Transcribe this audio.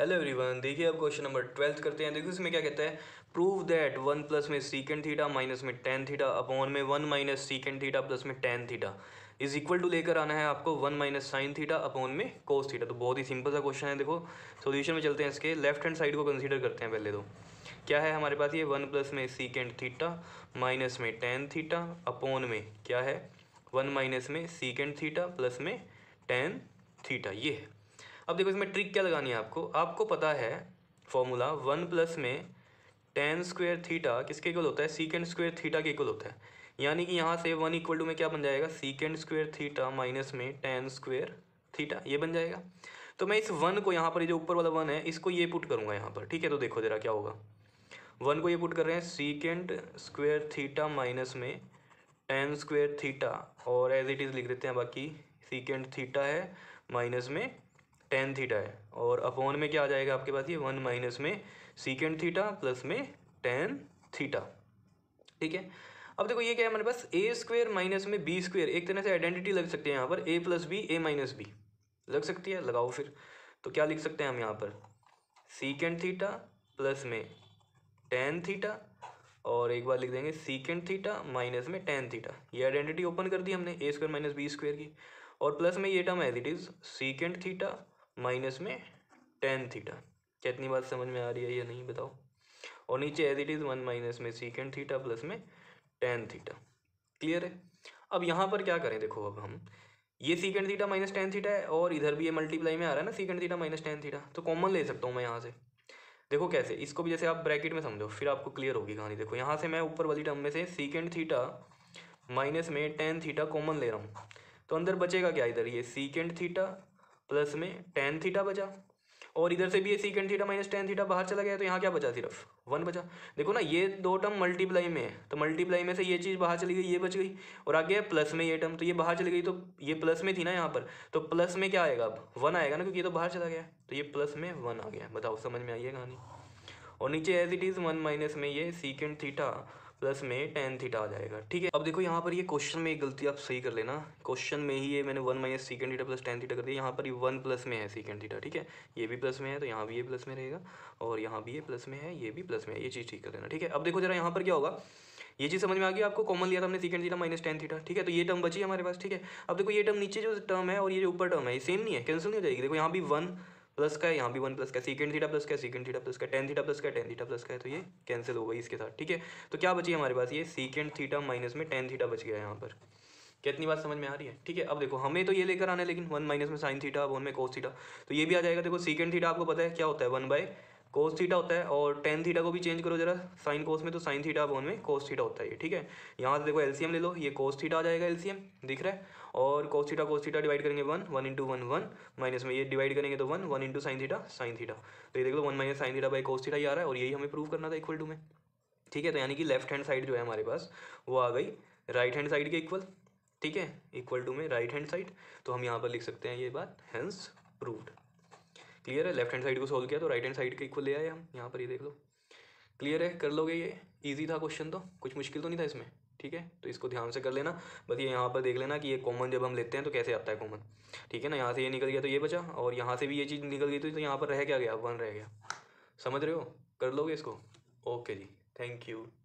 Hello everyone, देखिए अब question number 12 करते हैं। देखिए इसमें क्या कहता है, प्रूव दैट 1 प्लस में सीकेंड थीटा माइनस में टेन थीटा अपॉन में 1 माइनस सीकेंड थीटा प्लस में tan theta is equal to लेकर आना है आपको 1 माइनस साइन थीटा अपॉन में कोस थीटा। तो बहुत ही सिंपल सा क्वेश्चन है। देखो सोल्यूशन में चलते हैं, इसके लेफ्ट हैंड साइड को कंसिडर करते हैं। पहले तो क्या है हमारे पास, ये 1 प्लस में सीकेंड थीटा माइनस में टेन थीटा अपॉन में क्या है 1 माइनस में सीकेंड थीटा प्लस में टेन थीटा, ये है। अब देखो इसमें ट्रिक क्या लगानी है आपको। आपको पता है फॉर्मूला 1 प्लस में टेन स्क्वायर थीटा किसके इक्वल होता है, सीकेंड स्क्वायर थीटा के इक्वल होता है। यानी कि यहाँ से 1 इक्वल टू में क्या बन जाएगा, सीकेंड स्क्वायर थीटा माइनस में टेन स्क्वायर थीटा, ये बन जाएगा। तो मैं इस 1 को यहाँ पर, जो ऊपर वाला 1 है, इसको ये पुट करूँगा यहाँ पर, ठीक है। तो देखो ज़रा क्या होगा, 1 को ये पुट कर रहे हैं सीकेंड स्क्वायर थीटा माइनस में टेन स्क्वायर थीटा, और एज इट इज़ लिख देते हैं। बाकी सीकेंड थीटा है माइनस में टेन थीटा है, और अपॉन में क्या आ जाएगा आपके पास, ये 1 माइनस में सीकेंड थीटा प्लस में टेन थीटा, ठीक है। अब देखो ये क्या है हमारे पास, ए स्क्वेयर माइनस में बी स्क्वेयर, एक तरह से आइडेंटिटी लग सकती है यहाँ पर, A plus B A minus B लग सकती है। लगाओ फिर, तो क्या लिख सकते हैं हम यहाँ पर, सीकेंड थीटा प्लस में टेन थीटा, और एक बार लिख देंगे सीकेंड थीटा माइनस में टेन थीटा। ये आइडेंटिटी ओपन कर दी हमने, A square minus B square की, और प्लस में ये term as it is secant theta minus में टेन थीटा। क्या इतनी बात समझ में आ रही है या नहीं, बताओ। और नीचे एज इट इज़ 1 माइनस में सीकेंड थीटा प्लस में टेन थीटा, क्लियर है। अब यहाँ पर क्या करें, देखो अब हम ये secant theta minus tan theta है, और इधर भी ये मल्टीप्लाई में आ रहा है ना secant theta minus tan theta, तो कॉमन ले सकता हूँ मैं यहाँ से। देखो कैसे, इसको भी जैसे आप ब्रैकेट में समझो, फिर आपको क्लियर होगी कहानी। देखो यहाँ से मैं ऊपर वाली टर्म में से सीकेंड थीटा माइनस में टेन थीटा कॉमन ले रहा हूँ, तो अंदर बचेगा क्या, इधर ये सीकेंड थीटा प्लस में टेन थीटा बचा, और इधर से भी ये secant theta minus tan theta बाहर चला गया, तो यहाँ क्या बचा, सिर्फ 1 बचा। देखो ना, ये दो टर्म मल्टीप्लाई में है, तो मल्टीप्लाई में से ये चीज़ बाहर चली गई, ये बच गई, और आगे है प्लस में ये टर्म, तो ये बाहर चली गई, तो ये प्लस में थी ना यहाँ पर, तो प्लस में क्या आएगा, अब 1 आएगा ना, क्योंकि ये तो बाहर चला गया, तो ये प्लस में 1 आ गया। बताओ समझ में आई है कहानी। और नीचे एज इट इज़ 1 माइनस में ये सीकेंड थीटा प्लस में टेन थीटा आ जाएगा, ठीक है। अब देखो यहाँ पर ये क्वेश्चन में एक गलती आप सही कर लेना, क्वेश्चन में ही ये मैंने 1 minus secant theta plus tan theta कर दिया, यहाँ पर ये 1 प्लस में है सीकेंड थीटा, ठीक है। ये भी प्लस में है, तो यहाँ भी ये प्लस में रहेगा, और यहाँ भी ये प्लस में है, ये भी प्लस में है, ये चीज़ ठीक कर लेना, ठीक है। अब देखो जरा यहाँ पर क्या होगा, ये चीज़ समझ में आ गई आपको, कॉमन लिया था हमने secant theta minus tan theta, ठीक है। तो ये टर्म बची हमारे पास, ठीक है। अब देखो ये टर्म, नीचे जो टर्म है और ये जो ऊपर टर्म है, ये सेम नहीं है, कैंसिल नहीं हो जाएगी। देखो यहाँ भी 1 प्लस का है, यहाँ भी 1 प्लस का, सीकेंड थीटा प्लस का, सीकेंड थीटा प्लस का, टेन थीटा प्लस का, टेन थीटा प्लस का है, तो ये कैंसिल हो गई इसके साथ, ठीक है। तो क्या बची हमारे पास, ये सीकेंड थीटा माइनस में टेन थीटा बच गया यहाँ पर। क्या इतनी बात समझ में आ रही है, ठीक है। अब देखो हमें तो ये लेकर आना है, लेकिन 1 माइनस में साइन थीटा अपॉन में कोस थीटा, तो ये भी आ जाएगा। देखो सीकेंड थीटा आपको पता है क्या होता है, 1 बाय कोस थीटा होता है, और टेन थीटा को भी चेंज करो जरा साइन कोस में, तो साइन थीटा अपॉन में कोस थीटा होता है ये, ठीक है। यहाँ से देखो एलसीएम ले लो, ये कोस थीटा आ जाएगा, एलसीएम दिख रहा है, और कोस थीटा डिवाइड करेंगे 1, 1 इंटू 1 1, माइनस में ये डिवाइड करेंगे तो 1, 1 इंटू साइन थीटा, तो ये देख लो 1 minus sine theta by cos theta ये आ रहा है, और यही हमें प्रूव करना था इक्वल टू में, ठीक है। तो यानी कि लेफ्ट हैंड साइड जो है हमारे पास वो आ गई राइट हैंड साइड के इक्वल, ठीक है, इक्वल टू में राइट हैंड साइड। तो हम यहाँ पर लिख सकते हैं ये बात, हैंस प्रूव्ड, क्लियर है। लेफ्ट हैंड साइड को सोल्व किया तो राइट हैंड साइड के इक्वल ले आए हम यहाँ पर, ये देख लो, क्लियर है। कर लोगे, ये इजी था क्वेश्चन, तो कुछ मुश्किल तो नहीं था इसमें, ठीक है। तो इसको ध्यान से कर लेना, बस ये यहाँ पर देख लेना कि ये कॉमन जब हम लेते हैं तो कैसे आता है कॉमन, ठीक है ना। यहाँ से ये निकल गया तो ये बचा, और यहाँ से भी ये चीज़ निकल गई तो यहाँ पर रह क्या गया, 1 रह गया। समझ रहे हो, कर लोगे इसको, ओके जी, थैंक यू।